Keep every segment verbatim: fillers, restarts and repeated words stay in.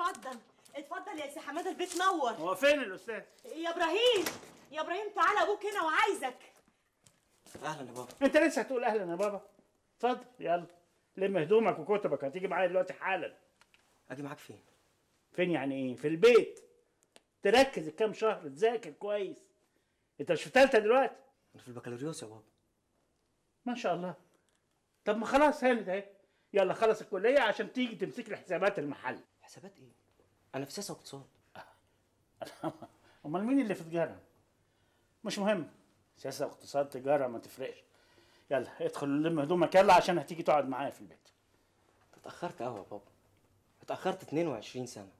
اتفضل اتفضل يا سي حماده، البيت نور. هو فين الاستاذ؟ يا ابراهيم يا ابراهيم تعالى، ابوك هنا وعايزك. اهلا يا بابا. انت لسه هتقول اهلا يا بابا؟ اتفضل يلا لم هدومك وكتبك، هتيجي معايا دلوقتي حالا. اجي معاك فين؟ فين يعني ايه؟ في البيت. تركز الكام شهر، تذاكر كويس. انت مش في ثالثه دلوقتي؟ انا في البكالوريوس يا بابا. ما شاء الله. طب ما خلاص هانت اهي، يلا خلص الكليه عشان تيجي تمسك لي حسابات المحل. حسابات ايه؟ انا في سياسه واقتصاد. امال مين اللي في تجاره؟ مش مهم، سياسه واقتصاد تجاره ما تفرقش. يلا ادخل لم هدومك يلا عشان هتيجي تقعد معايا في البيت. اتاخرت قوي يا بابا، اتاخرت اتنين وعشرين سنه.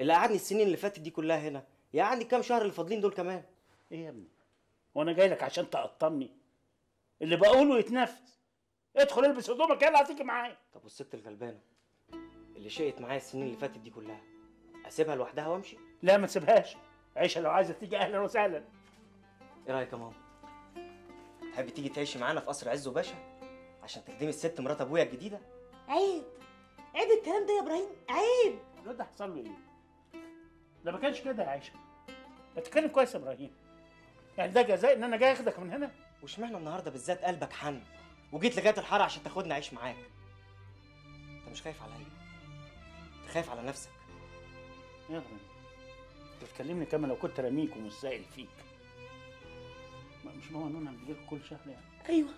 اللي قعدني السنين اللي فاتت دي كلها هنا، يقعدني الكام شهر اللي فاضلين دول كمان. ايه يا ابني؟ هو انا جاي لك عشان تقطمني؟ اللي بقوله يتنفذ. ادخل البس هدومك يلا هتيجي معايا. طب والست الغلبانه اللي شقت معايا السنين اللي فاتت دي كلها، اسيبها لوحدها وامشي؟ لا ما تسيبهاش، عيشه لو عايزه تيجي اهلا وسهلا. ايه رايك يا ماما؟ تحبي تيجي تعيشي معانا في قصر عز وباشا عشان تخدمي الست مرات ابويا الجديده؟ عيب عيب الكلام ده يا ابراهيم، عيب. الواد ده حصل له ايه؟ ده ما كانش كده يا عيشه. بتتكلم كويس يا ابراهيم؟ يعني ده جزاء ان انا جاي اخدك من هنا؟ واشمعنى النهارده بالذات قلبك حن وجيت لغايه الحاره عشان تاخدني اعيش معاك؟ انت مش خايف عليا، انت خايف على نفسك. يا ابني انت بتكلمني كما لو كنت رميك ومش سائل فيك. ما مش ماما نونا بتجيلك كل شهر يعني؟ ايوه.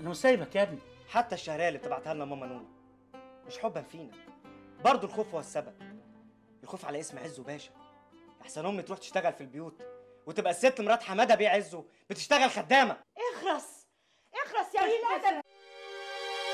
انا مش سايبك يا ابني. حتى الشهريه اللي بتبعتها لنا ماما نونا مش حبا فينا، برضه الخوف هو السبب. الخوف على اسم عزو باشا. احسن امي تروح تشتغل في البيوت وتبقى الست مرات حماده بيه عزو بتشتغل خدامه. اخرس اخرس يا قليل الادب.